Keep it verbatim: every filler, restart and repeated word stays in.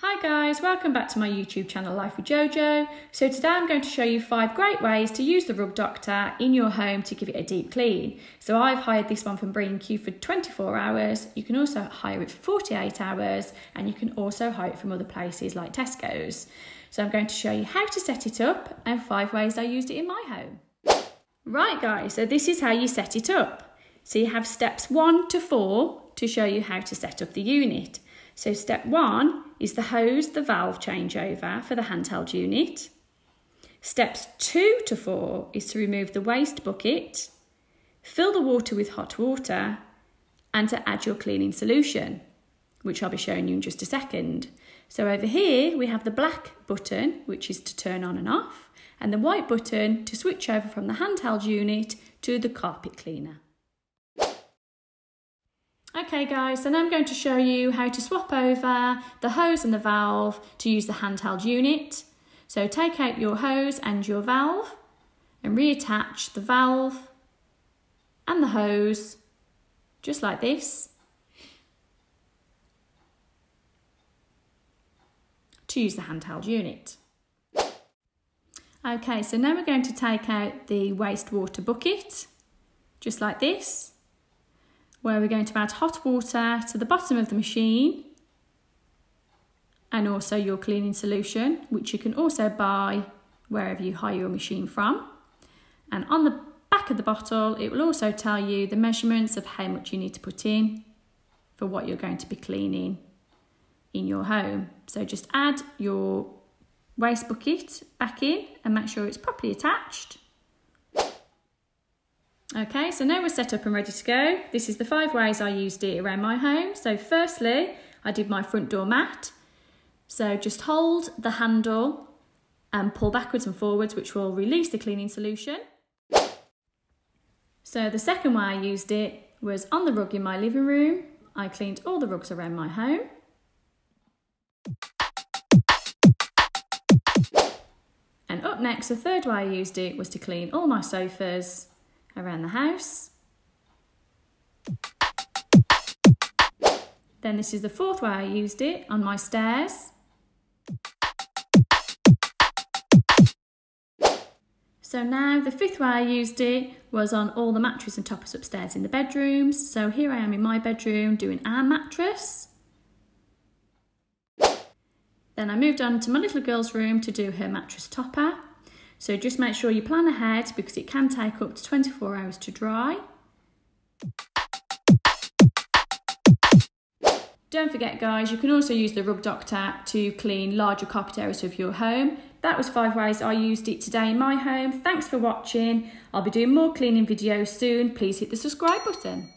Hi guys, welcome back to my YouTube channel Life with Jojo. So today I'm going to show you five great ways to use the Rug Doctor in your home to give it a deep clean. So I've hired this one from B and Q for twenty-four hours, you can also hire it for forty-eight hours, and you can also hire it from other places like Tesco's. So I'm going to show you how to set it up and five ways I used it in my home. Right guys, so this is how you set it up. So you have steps one to four to show you how to set up the unit. So step one is the hose, the valve changeover for the handheld unit. Steps two to four is to remove the waste bucket, fill the water with hot water, and to add your cleaning solution, which I'll be showing you in just a second. So over here, we have the black button, which is to turn on and off, and the white button to switch over from the handheld unit to the carpet cleaner. Okay guys, so now I'm going to show you how to swap over the hose and the valve to use the handheld unit. So take out your hose and your valve and reattach the valve and the hose, just like this, to use the handheld unit. Okay, so now we're going to take out the wastewater bucket, just like this, where we're going to add hot water to the bottom of the machine and also your cleaning solution, which you can also buy wherever you hire your machine from. And on the back of the bottle, it will also tell you the measurements of how much you need to put in for what you're going to be cleaning in your home. So just add your waste bucket back in and make sure it's properly attached. Okay, so now we're set up and ready to go. This is the five ways I used it around my home. So firstly, I did my front door mat. So just hold the handle and pull backwards and forwards, which will release the cleaning solution. So the second way I used it was on the rug in my living room. I cleaned all the rugs around my home. And up next, the third way I used it was to clean all my sofas around the house. Then this is the fourth way I used it on my stairs. So now the fifth way I used it was on all the mattress and toppers upstairs in the bedrooms. So here I am in my bedroom doing our mattress. Then I moved on to my little girl's room to do her mattress topper. So just make sure you plan ahead because it can take up to twenty-four hours to dry. Don't forget guys, you can also use the Rug Doctor to clean larger carpet areas of your home. That was five ways I used it today in my home. Thanks for watching. I'll be doing more cleaning videos soon. Please hit the subscribe button.